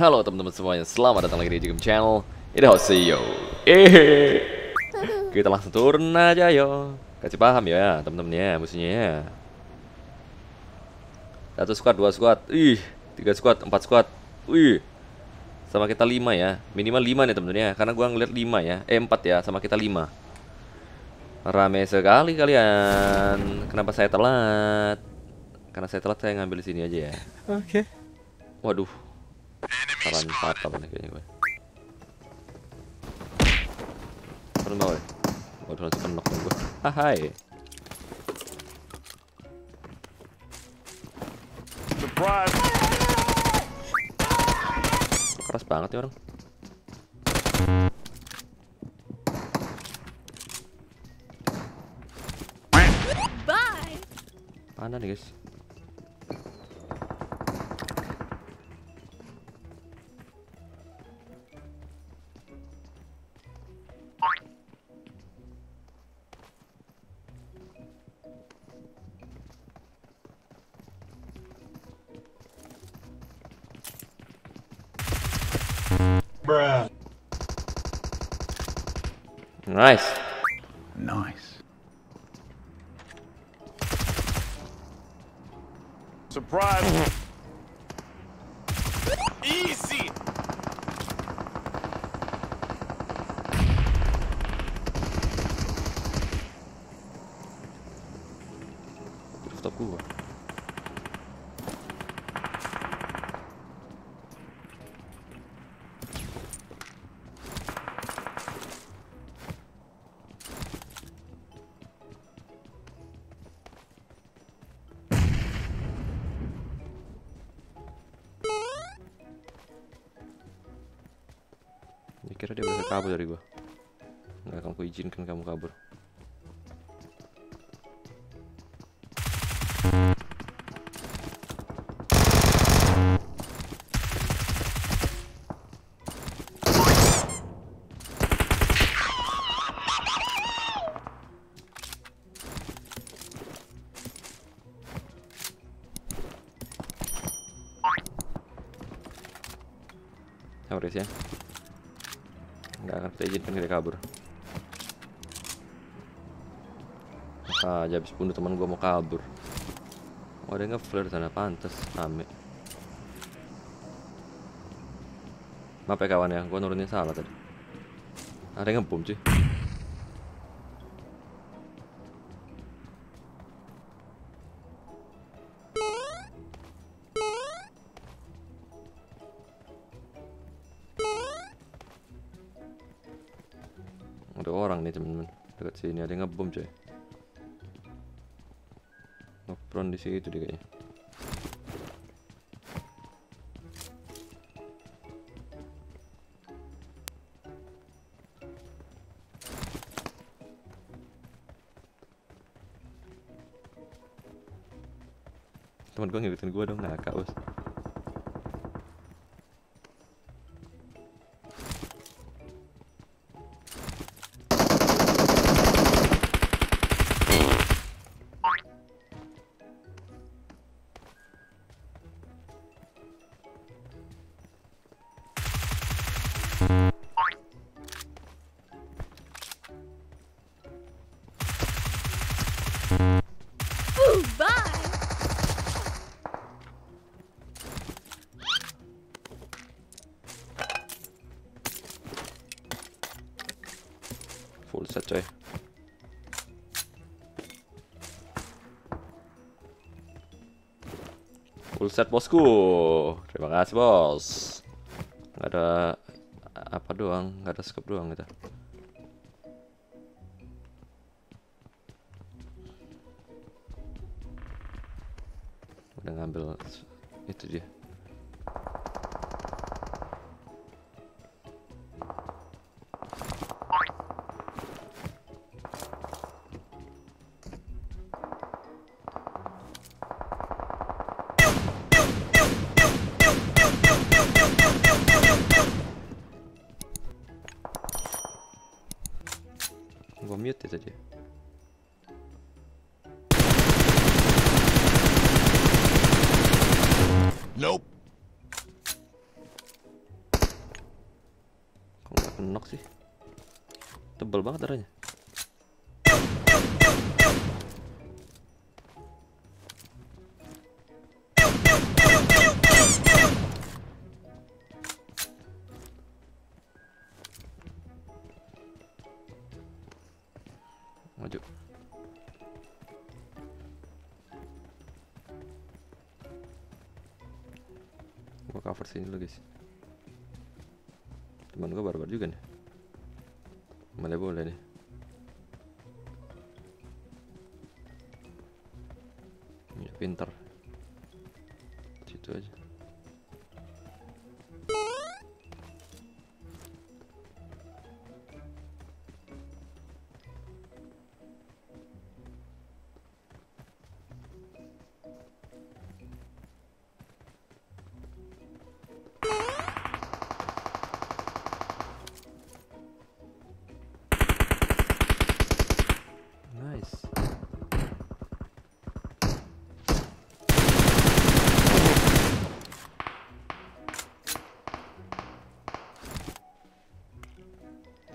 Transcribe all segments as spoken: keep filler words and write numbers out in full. Halo teman-teman semuanya, selamat datang lagi di EJGaming Channel. Ini Hoseo. Eh, kita langsung turun aja yo. Kasih paham ya teman-teman ya, musuhnya ya. Satu squad, dua squad, ih, tiga squad, empat squad, ih, sama kita lima ya. Minimal lima nih teman-teman ya, karena gua ngeliat lima ya, eh empat ya, sama kita lima. Rame sekali kalian. Kenapa saya telat? Karena saya telat, saya ngambil di sini aja ya. Oke. Okay. Waduh. Saran fatal nih kayaknya gue. Turun bawah. Waduh, langsung penok gue. Ah, hai. Surprise. Keras banget ya orang. Bye. Mana nih, guys? Nice. Nice. Surprise. Easy. Stop gua. Kira dia bisa kabur dari gua. Nggak akan kuizinkan kamu kabur. Sabar guys ya. Nggak akan kita izinkan kita kabur. Ah, aja habis bunuh teman gua mau kabur. Oh, ada nge-flare di sana, pantas rame. Maaf ya kawan ya, gua nurunnya salah tadi. Ada nge-bom sih. Ada orang nih teman-teman, dekat sini ada ngebom coy. Ngebron di situ dia kayaknya. Teman gua ngikutin gua dong, ngakak bos. Full set coy. Full set bosku. Terima kasih bos. Nggak ada apa doang, nggak ada scope doang kita. Udah ngambil itu dia. Gua mute itu aja. Nope. knock sih. Tebal banget darahnya. Maju. Gua cover sini dulu guys. Temen gua barbar juga nih. Malah boleh nih. Ya pinter. Situ aja.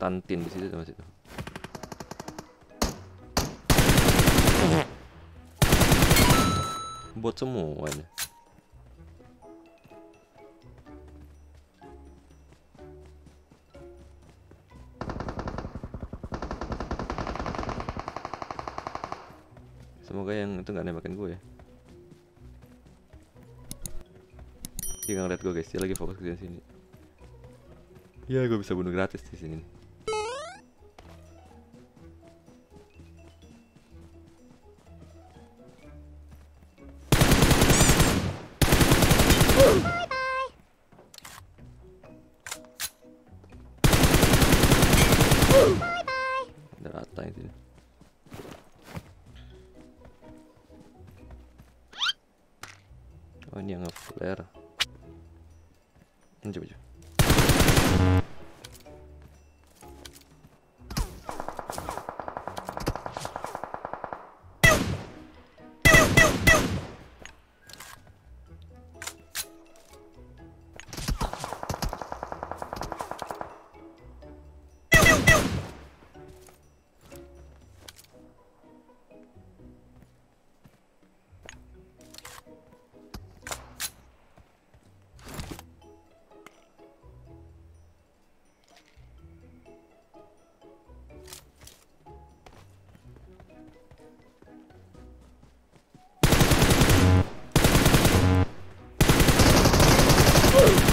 Tantin di situ sama situ. Buat semua ini. Semoga yang itu nggak nembakin gue ya. Dia nggak ngeliat gue guys, dia lagi fokus ke sini. Ya gue bisa bunuh gratis di sini. Oh ini yang nge-flare. Coba coba.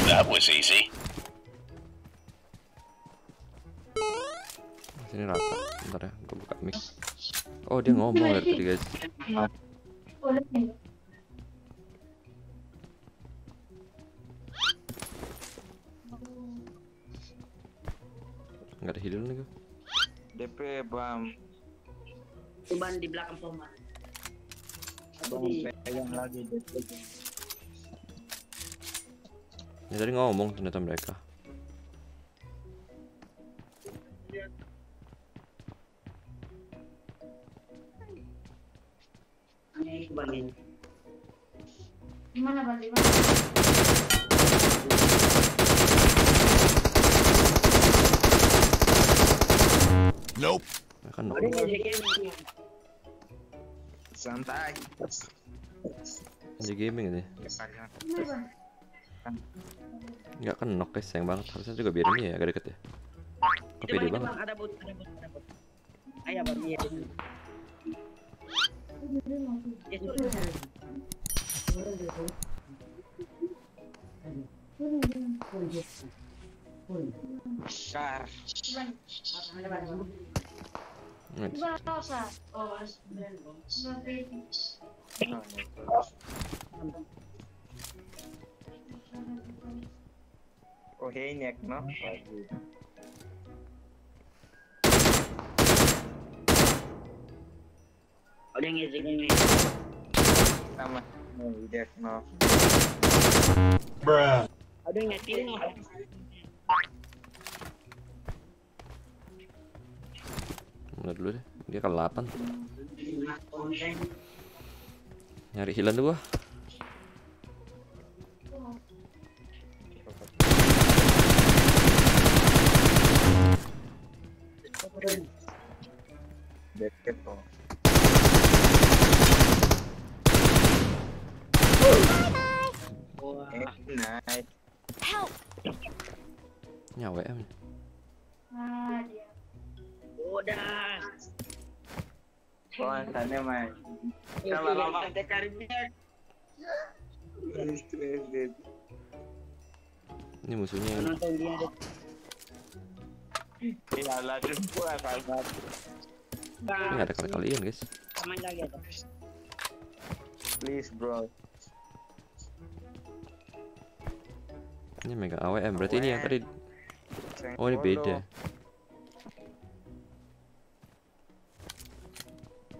That was easy. Sini rata, bentar ya, gue buka mic. Oh dia ngomong dari tadi guys. Nggak ada hidul nih gue. D P bam. Cuman di belakang pemain. Bang pegang lagi D P. Ya tadi ngomong ternyata mereka. Ini balik. Gimana balik? Nope. Kan nope. Santai. Ini gaming ini. Nggak kan knock guys, sayang banget. Harusnya juga biarin ya agak deket ya. Kepede banget. Ada bot, ada bot, ada bot. Ayo bang, iya. Oh, hey, Nick, no? playing EJGaming. I'm a movie death now. Bruh. I'm doing a team now. Bentar dulu deh, dia kan delapan. Nyari hilang dulu gua. Deket toh. Wah, nice. Help. Nyawa em. Ah, dia. Udah. Kawan sana main. Kalau lama ada karibnya. Ini musuhnya. Ini ada dua kali. Ini ada kali-kalian, guys. Main lagi ada. Please, bro. Ini mega A W M berarti ini yang tadi. Oh, ini beda.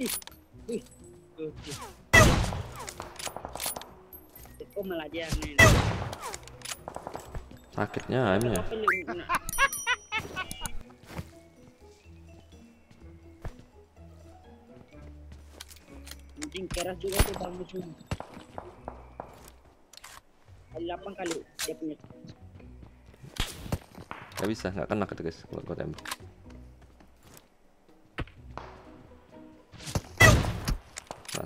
Ih, ih. Kok melajar nih. Sakitnya aimnya. Mungkin keras juga tuh bang musuh. delapan kali dia punya. Gak bisa, gak kena gitu guys kalau gua tembak. Nah,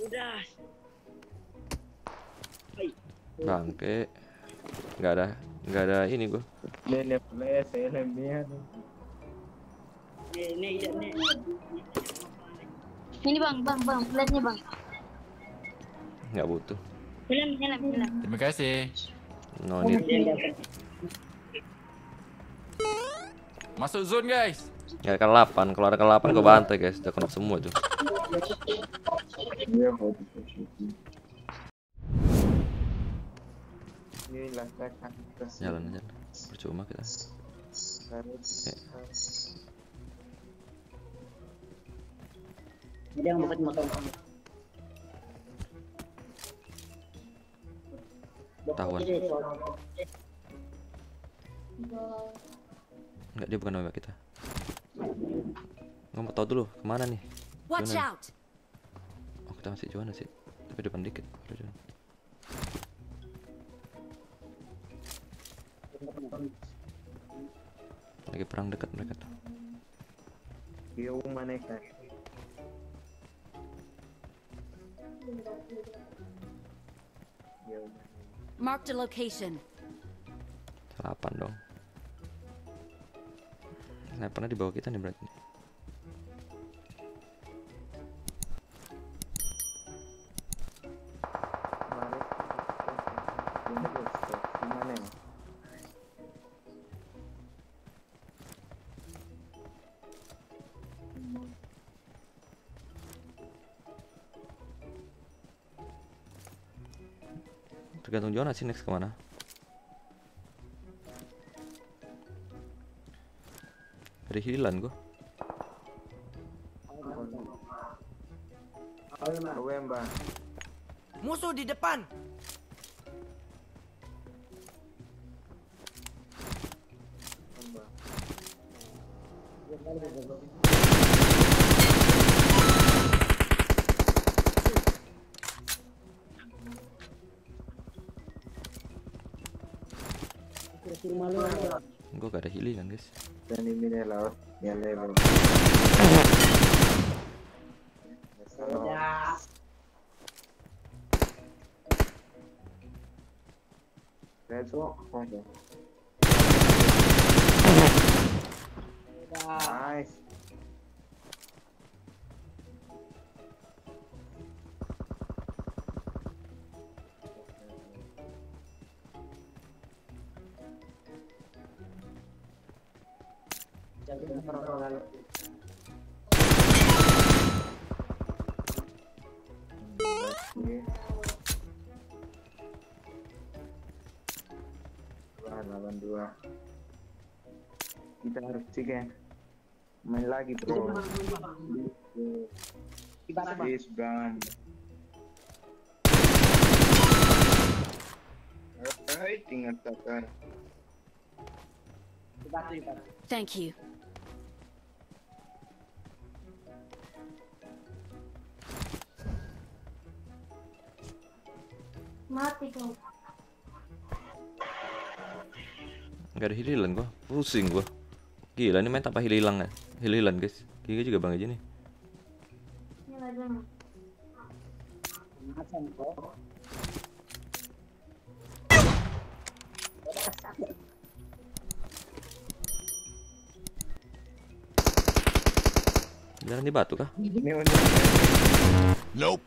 Udah. Bangke. Gak ada, gak ada ini gua. Lele play saya dia. Ini ini ini bang bang bang platnya bang. Gak butuh. Film, film, film. Terima kasih. No need. Masuk zone guys. Ya ke delapan, kalau ada ke delapan gua bantai guys, udah kena semua tuh. Jalan aja. Percuma kita. Okay. Ada yang buat motor. Tahuan. Enggak, dia bukan nembak kita. Gua mau tahu dulu kemana nih. Watch out. Oh, kita masih juana sih. Tapi depan dikit. Lagi perang dekat mereka tuh. Dia mana kan? Marked a location. Delapan dong. Snipernya di bawah kita nih berarti. Tergantung Jonas sih next kemana? Ada hilan gua. Musuh di depan. Gue gak ada healing kan guys. Dan ini nih loh, yang level. Let's go. Nice. dua kita harus cek main lagi bro. Is gone. Thank you. Mati kau. Gak ada hililan gua, pusing gua. Gila ini main tanpa hililan ya. Hililan guys. Gila juga bang aja nih. Jangan di batu kah? Nope.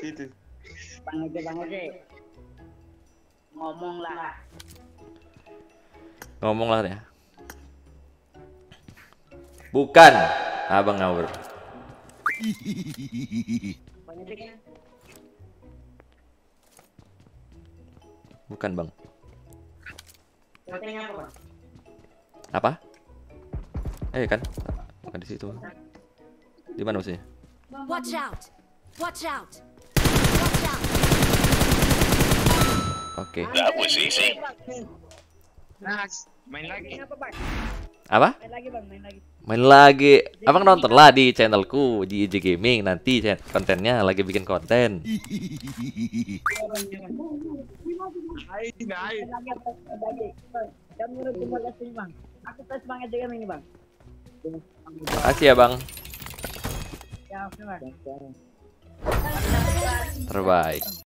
Situ. Bang Oke, Bang Oke. Ngomonglah. Ngomonglah ya. Bukan Abang Ngawur. Bukan, Bang. Apa? Eh kan. Bukan di situ. Di mana maksudnya? Watch out. Watch out. Oke. Okay. That was easy. Nice. Main lagi. Apa? Main lagi bang, main lagi. Main lagi. Abang nonton lah di channelku di E J Gaming nanti kontennya lagi bikin konten. Terima kasih ya bang. Terbaik.